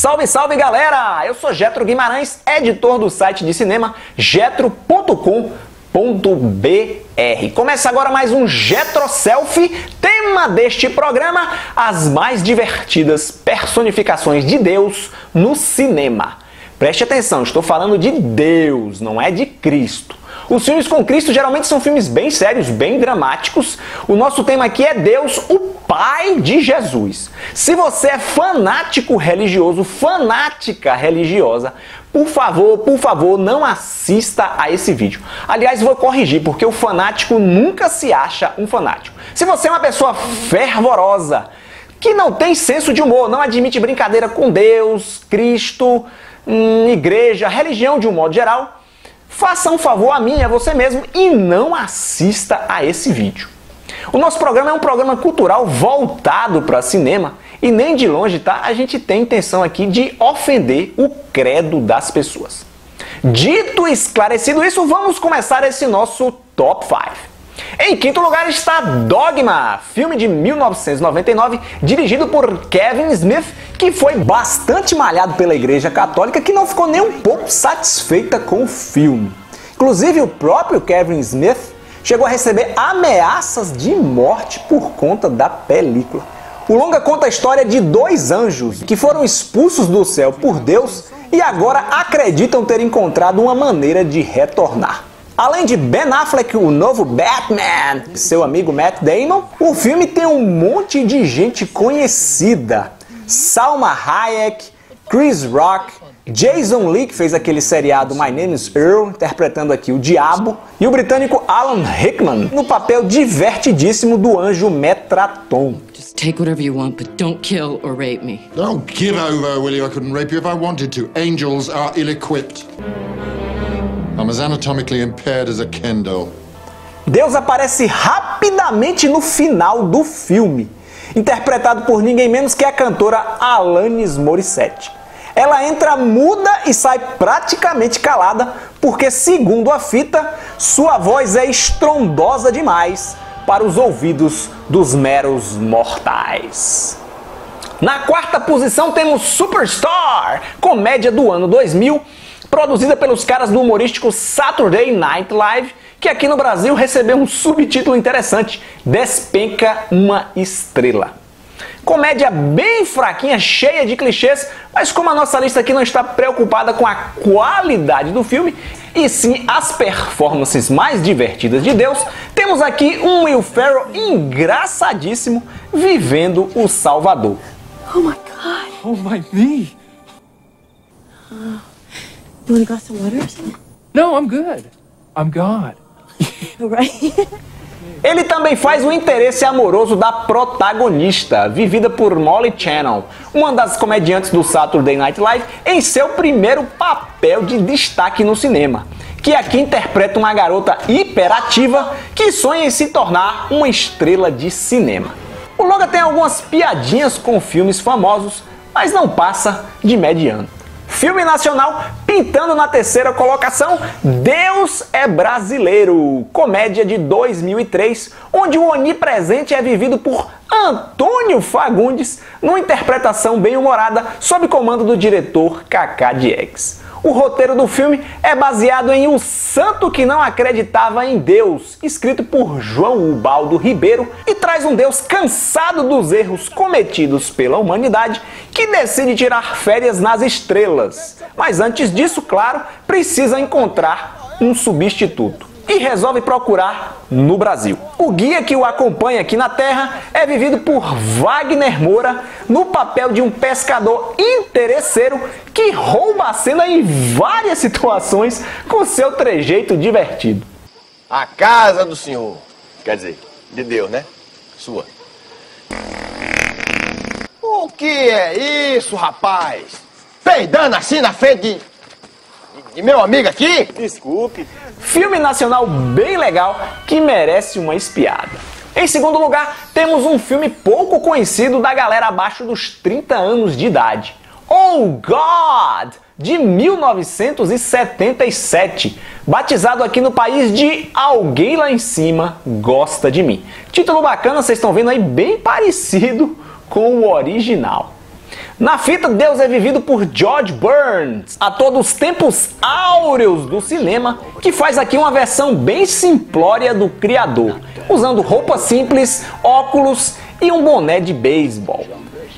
Salve, salve galera! Eu sou Getro Guimarães, editor do site de cinema getro.com.br. Começa agora mais um Getro Selfie, tema deste programa: as mais divertidas personificações de Deus no cinema. Preste atenção, estou falando de Deus, não é de Cristo. Os filmes com Cristo geralmente são filmes bem sérios, bem dramáticos. O nosso tema aqui é Deus, o Pai de Jesus. Se você é fanático religioso, fanática religiosa, por favor, não assista a esse vídeo. Aliás, vou corrigir, porque o fanático nunca se acha um fanático. Se você é uma pessoa fervorosa, que não tem senso de humor, não admite brincadeira com Deus, Cristo, igreja, religião de um modo geral, faça um favor a mim e a você mesmo e não assista a esse vídeo. O nosso programa é um programa cultural voltado para cinema e nem de longe, tá? A gente tem intenção aqui de ofender o credo das pessoas. Dito e esclarecido isso, vamos começar esse nosso Top 5. Em quinto lugar está Dogma, filme de 1999, dirigido por Kevin Smith, que foi bastante malhado pela Igreja Católica, que não ficou nem um pouco satisfeita com o filme. Inclusive, o próprio Kevin Smith chegou a receber ameaças de morte por conta da película. O longa conta a história de dois anjos que foram expulsos do céu por Deus e agora acreditam ter encontrado uma maneira de retornar. Além de Ben Affleck, o novo Batman, e seu amigo Matt Damon, o filme tem um monte de gente conhecida. Salma Hayek, Chris Rock, Jason Lee, que fez aquele seriado My Name is Earl, interpretando aqui o diabo, e o britânico Alan Rickman, no papel divertidíssimo do anjo Metraton. Just take whatever you want, but don't kill or rape me. Don't give over, will you? I couldn't rape you if I wanted to. Angels are ill-equipped. I'm as anatomically impaired as a Ken doll. Deus aparece rapidamente no final do filme, interpretado por ninguém menos que a cantora Alanis Morissette. Ela entra muda e sai praticamente calada, porque, segundo a fita, sua voz é estrondosa demais para os ouvidos dos meros mortais. Na quarta posição temos Superstar, comédia do ano 2000, produzida pelos caras do humorístico Saturday Night Live, que aqui no Brasil recebeu um subtítulo interessante: Despenca uma Estrela. Comédia bem fraquinha, cheia de clichês, mas como a nossa lista aqui não está preocupada com a qualidade do filme, e sim as performances mais divertidas de Deus, temos aqui um Will Ferrell engraçadíssimo vivendo o Salvador. Oh my God! Oh my me! You want a glass of water or something? No, I'm good. I'm God. Ele também faz o interesse amoroso da protagonista, vivida por Molly Shannon, uma das comediantes do Saturday Night Live, em seu primeiro papel de destaque no cinema, que aqui interpreta uma garota hiperativa que sonha em se tornar uma estrela de cinema. O longa tem algumas piadinhas com filmes famosos, mas não passa de mediano. Filme nacional pintando na terceira colocação: Deus é Brasileiro, comédia de 2003, onde o onipresente é vivido por Antônio Fagundes, numa interpretação bem humorada, sob comando do diretor Cacá Diegues. O roteiro do filme é baseado em O Santo Que Não Acreditava em Deus, escrito por João Ubaldo Ribeiro, e traz um Deus cansado dos erros cometidos pela humanidade que decide tirar férias nas estrelas. Mas antes disso, claro, precisa encontrar um substituto e resolve procurar no Brasil. O guia que o acompanha aqui na Terra é vivido por Wagner Moura, no papel de um pescador interesseiro que rouba a cena em várias situações com seu trejeito divertido. A casa do Senhor, quer dizer, de Deus, né? Sua. O que é isso, rapaz? Peidando assim na frente de... E meu amigo aqui? Desculpe. Filme nacional bem legal que merece uma espiada. Em segundo lugar, temos um filme pouco conhecido da galera abaixo dos 30 anos de idade: Oh God, de 1977, batizado aqui no país de Alguém Lá em Cima Gosta de Mim. Título bacana, vocês estão vendo aí, bem parecido com o original. Na fita, Deus é vivido por George Burns, ator dos tempos áureos do cinema, que faz aqui uma versão bem simplória do criador, usando roupa simples, óculos e um boné de beisebol.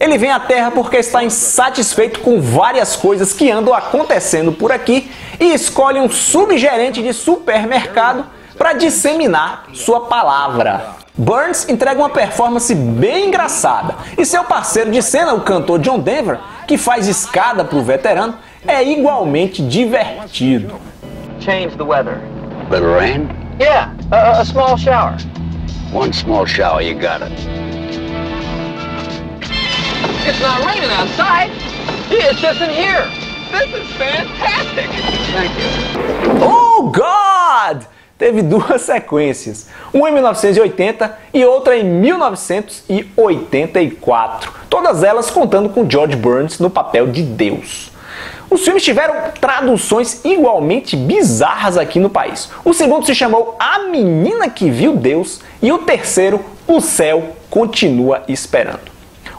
Ele vem à Terra porque está insatisfeito com várias coisas que andam acontecendo por aqui e escolhe um subgerente de supermercado para disseminar sua palavra. Burns entrega uma performance bem engraçada e seu parceiro de cena, o cantor John Denver, que faz escada para o veterano, é igualmente divertido. Change the weather. Little rain? Yeah, a small shower. One small shower, you got it. It's not raining outside. It's just in here. This is fantastic. Thank you. Oh God! Teve duas sequências, uma em 1980 e outra em 1984, todas elas contando com George Burns no papel de Deus. Os filmes tiveram traduções igualmente bizarras aqui no país. O segundo se chamou A Menina que Viu Deus e o terceiro, O Céu Continua Esperando.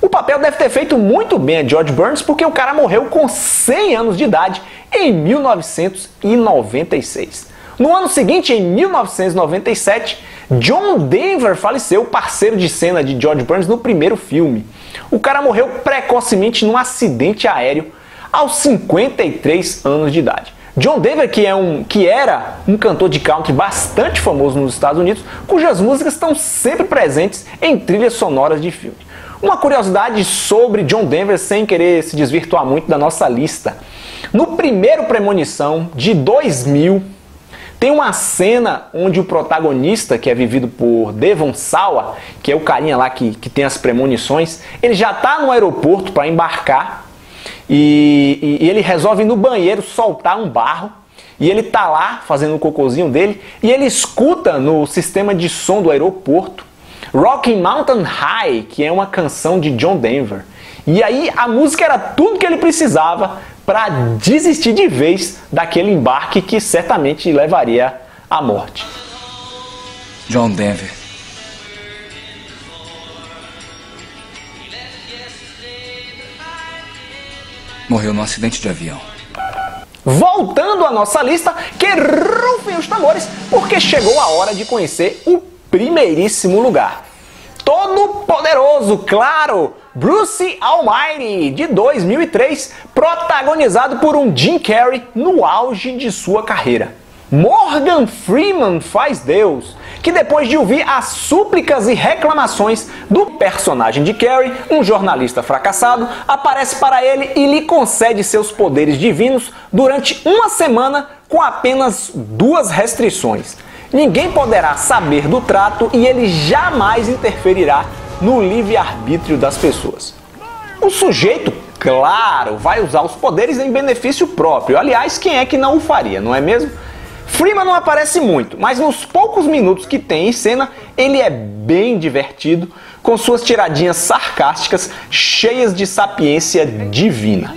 O papel deve ter feito muito bem a George Burns porque o cara morreu com 100 anos de idade em 1996. No ano seguinte, em 1997, John Denver faleceu, parceiro de cena de George Burns no primeiro filme. O cara morreu precocemente num acidente aéreo aos 53 anos de idade. John Denver, que era um cantor de country bastante famoso nos Estados Unidos, cujas músicas estão sempre presentes em trilhas sonoras de filme. Uma curiosidade sobre John Denver, sem querer se desvirtuar muito da nossa lista. No primeiro Premonição, de 2000, tem uma cena onde o protagonista, que é vivido por Devon Sawa, que é o carinha lá que tem as premonições, ele já está no aeroporto para embarcar e ele resolve ir no banheiro soltar um barro e ele está lá fazendo o cocôzinho dele e ele escuta no sistema de som do aeroporto Rocky Mountain High, que é uma canção de John Denver. E aí a música era tudo que ele precisava para desistir de vez daquele embarque que certamente levaria à morte. John Denver. Morreu num acidente de avião. Voltando à nossa lista, que rufem os tambores, porque chegou a hora de conhecer o primeiríssimo lugar. Todo-Poderoso, claro! Bruce Almighty, de 2003, protagonizado por um Jim Carrey no auge de sua carreira. Morgan Freeman faz Deus, que depois de ouvir as súplicas e reclamações do personagem de Carrey, um jornalista fracassado, aparece para ele e lhe concede seus poderes divinos durante uma semana com apenas duas restrições. Ninguém poderá saber do trato e ele jamais interferirá no livre-arbítrio das pessoas. O sujeito, claro, vai usar os poderes em benefício próprio. Aliás, quem é que não o faria, não é mesmo? Freeman não aparece muito, mas nos poucos minutos que tem em cena, ele é bem divertido, com suas tiradinhas sarcásticas, cheias de sapiência divina.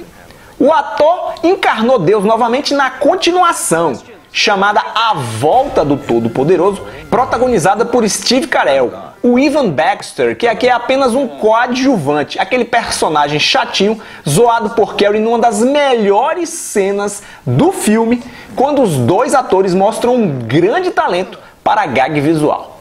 O ator encarnou Deus novamente na continuação, chamada A Volta do Todo-Poderoso, protagonizada por Steve Carell. O Evan Baxter, que aqui é apenas um coadjuvante, aquele personagem chatinho, zoado por Carrey numa das melhores cenas do filme, quando os dois atores mostram um grande talento para a gag visual.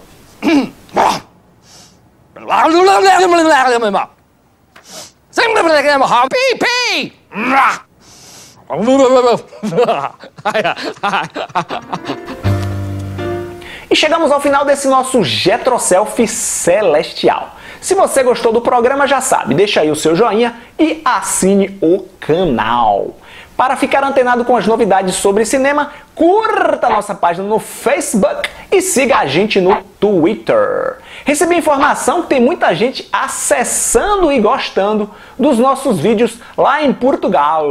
E chegamos ao final desse nosso Getro Selfie Celestial. Se você gostou do programa, já sabe, deixa aí o seu joinha e assine o canal. Para ficar antenado com as novidades sobre cinema, curta a nossa página no Facebook e siga a gente no Twitter. Recebi informação que tem muita gente acessando e gostando dos nossos vídeos lá em Portugal.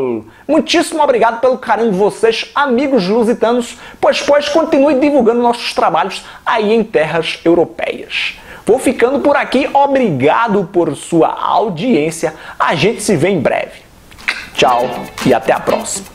Muitíssimo obrigado pelo carinho de vocês, amigos lusitanos, pois continue divulgando nossos trabalhos aí em terras europeias. Vou ficando por aqui, obrigado por sua audiência, a gente se vê em breve. Tchau e até a próxima.